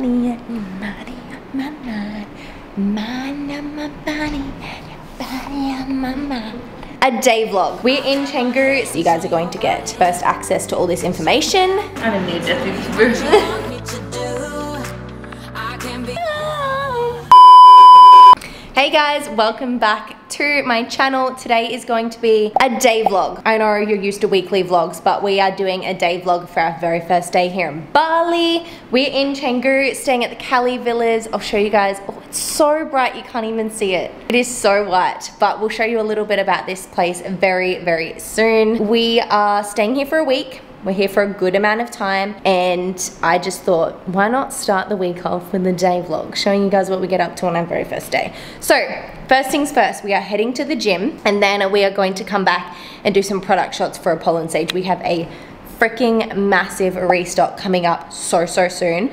body and your body on my mind. Mind on my body and your body on my mind. A day vlog. We're in Canggu, so you guys are going to get first access to all this information. I don't need death. Hey guys, welcome back to my channel. Today is going to be a day vlog. I know you're used to weekly vlogs, but we are doing a day vlog for our very first day here in Bali. We're in Canggu, staying at the Cali Villas. I'll show you guys. Oh, it's so bright you can't even see it. It is so white, but we'll show you a little bit about this place very, very soon. We are staying here for a week. We're here for a good amount of time, and I just thought, why not start the week off with a day vlog, showing you guys what we get up to on our very first day. So, first things first, we are heading to the gym, and then we are going to come back and do some product shots for Apollon Sage. We have a freaking massive restock coming up so soon.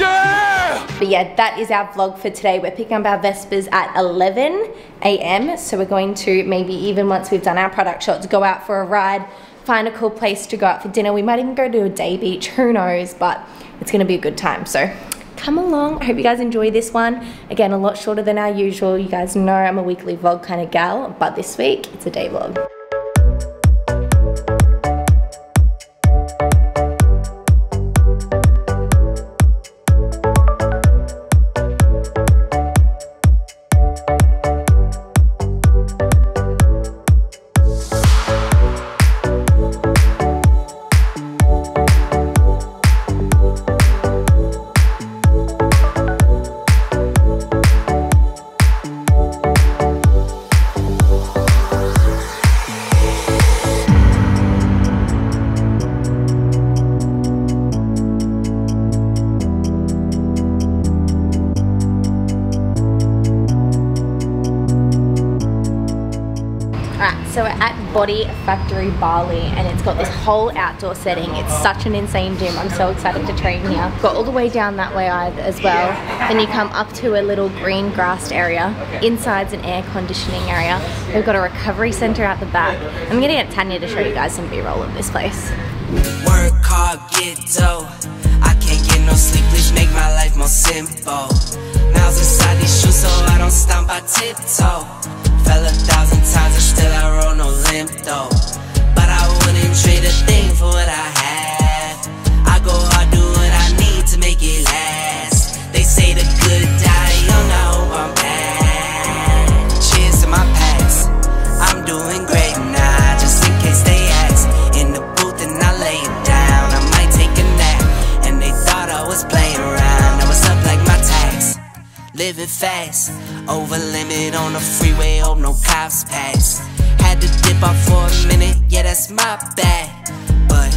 Yeah! But yeah, that is our vlog for today. We're picking up our Vespas at 11 a.m, so we're going to maybe, even once we've done our product shots, go out for a ride, find a cool place to go out for dinner. We might even go to a day beach, who knows, but it's gonna be a good time. So come along. I hope you guys enjoy this one. Again, a lot shorter than our usual. You guys know I'm a weekly vlog kind of gal, but this week it's a day vlog. So we're at Body Factory Bali, and it's got this whole outdoor setting. It's such an insane gym. I'm so excited to train here. Got all the way down that way as well. Then you come up to a little green grassed area. Inside's an air conditioning area. We've got a recovery center out the back. I'm gonna get Tanya to show you guys some B-roll of this place. Work hard, get dough. I can't get no sleep, please make my life more simple. Miles inside these shoes so I don't stomp by tiptoe. Fell 1,000 times and still I roll no limp though. But I wouldn't trade a thing for what I have. I go hard, do what I need to make it last. They say the good die young, I hope I'm bad. Cheers to my past, I'm doing great now, just in case they ask. In the booth and I lay it down, I might take a nap. And they thought I was playing around, I was up like my tax. Living fast, over limit on the freeway, hope no cops pass. Had to dip off for a minute, yeah, that's my bad. But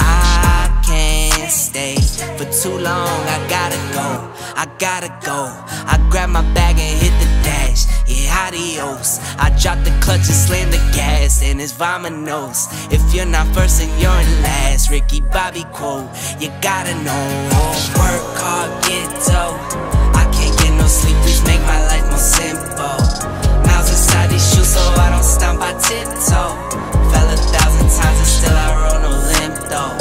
I can't stay for too long, I gotta go, I gotta go. I grab my bag and hit the dash, yeah, adios. I drop the clutch and slam the gas, and it's vominos. If you're not first, then you're in last. Ricky Bobby quote, you gotta know. Work hard, get dough. Sleep, please make my life more simple. Miles inside these shoes so I don't stomp by tiptoe. Fell 1,000 times and still I roll no limp though.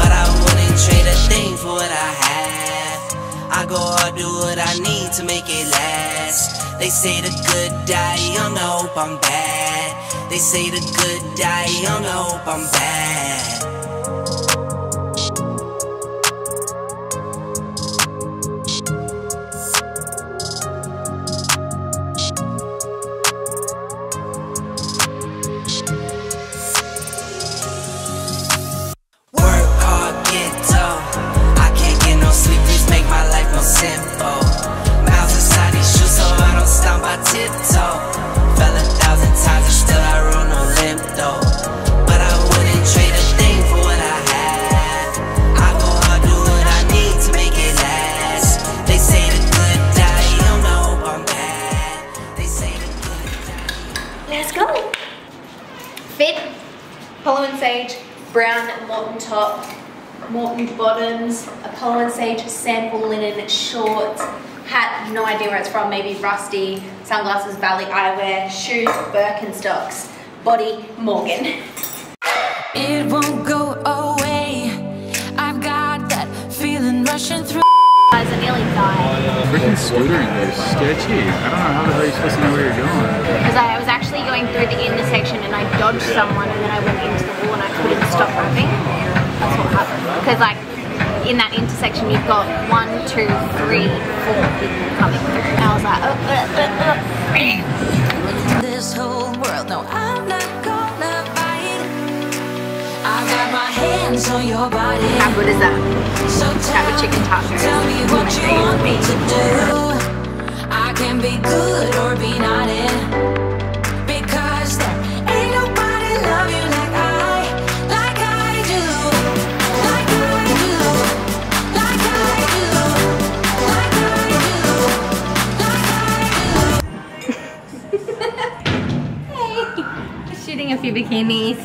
But I wouldn't trade a thing for what I have. I go hard, do what I need to make it last. They say the good die young, I hope I'm bad. They say the good die young, I hope I'm bad. Bottoms, Apollon Sage sample linen shorts, hat, no idea where it's from, maybe rusty, sunglasses, Valley Eyewear, shoes, Birkenstocks, body, Morgan. It won't go away, I've got that feeling rushing through. nearly died. Freaking scootering is sketchy. I don't know how the hell you're supposed to know where you're going. Because I was actually going through the intersection and I dodged someone and then I went into the wall and I couldn't stop moving. That's what happened. Because like in that intersection you've got 1, 2, 3, 4 people coming through. And I was like, This whole world, no, I'm not gonna fight. I got my hands on your body. How good is that? So have a chicken taco. Tell me what you want me to do. I can be good or be not in. Because there ain't nobody love you like I do. Like I do. Like I do. Like I do. Like I do. Hey, shooting a few bikinis.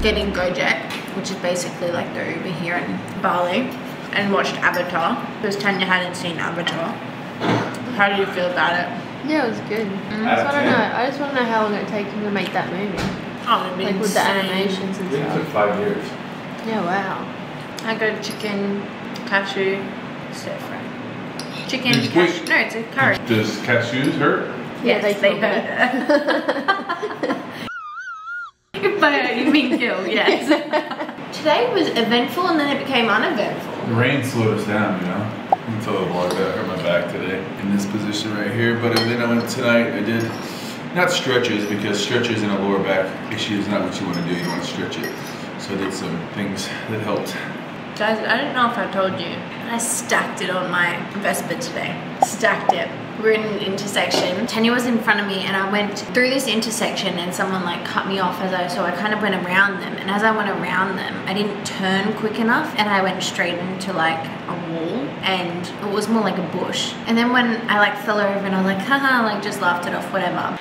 Getting Gojek, which is basically like the Uber here in Bali, and watched Avatar because Tanya hadn't seen Avatar. How do you feel about it? Yeah, it was good. I just want to know how long it takes him to make that movie. Oh, it'd be like insane. With the animations and stuff. It took 5 years. Yeah, wow. I got chicken cashew stir fry. Chicken cashew. No, it's a curry. Does cashews hurt? Yeah, they hurt. You mean kill, yes. Today was eventful and then it became uneventful. The rain slows down, you know. You can tell the vlog that I hurt my back today in this position right here. But then I went tonight, I did not stretches because stretches in a lower back issue is not what you want to do. You want to stretch it. So I did some things that helped. Guys, I don't know if I told you. I stacked it on my Vespa today. Stacked it. We're in an intersection. Tanya was in front of me and I went through this intersection and someone like cut me off so I kind of went around them. And as I went around them, I didn't turn quick enough and I went straight into like a wall and it was more like a bush. And then when I like fell over and I was like, haha, like just laughed it off, whatever.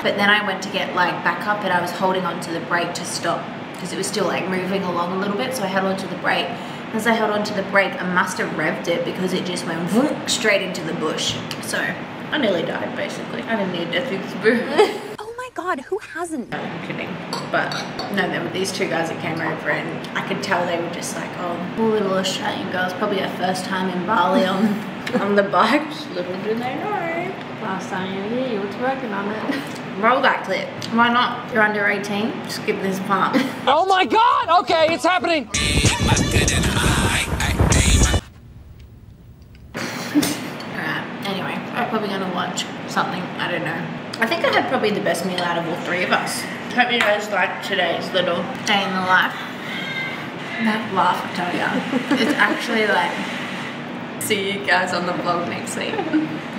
But then I went to get like back up and I was holding onto the brake to stop because it was still like moving along a little bit. So I held onto the brake as I held on to the brake, I must have revved it because it just went vroom, straight into the bush. So I nearly died basically. I didn't need death experience. God, who hasn't? No, I'm kidding. But no, there were these two guys that came over and I could tell they were just like, oh, poor little Australian girls, probably our first time in Bali on, on the bike. Little did they know. Last time you were here, you was working on it. Roll that clip. Why not? You're under 18, skip this part. Oh my God, okay, it's happening. Alright, anyway, I'm probably gonna watch something, I don't know. I think I had probably the best meal out of all three of us. Hope you guys liked today's little day in the life. That laugh, I tell ya. It's actually like, see you guys on the vlog next week.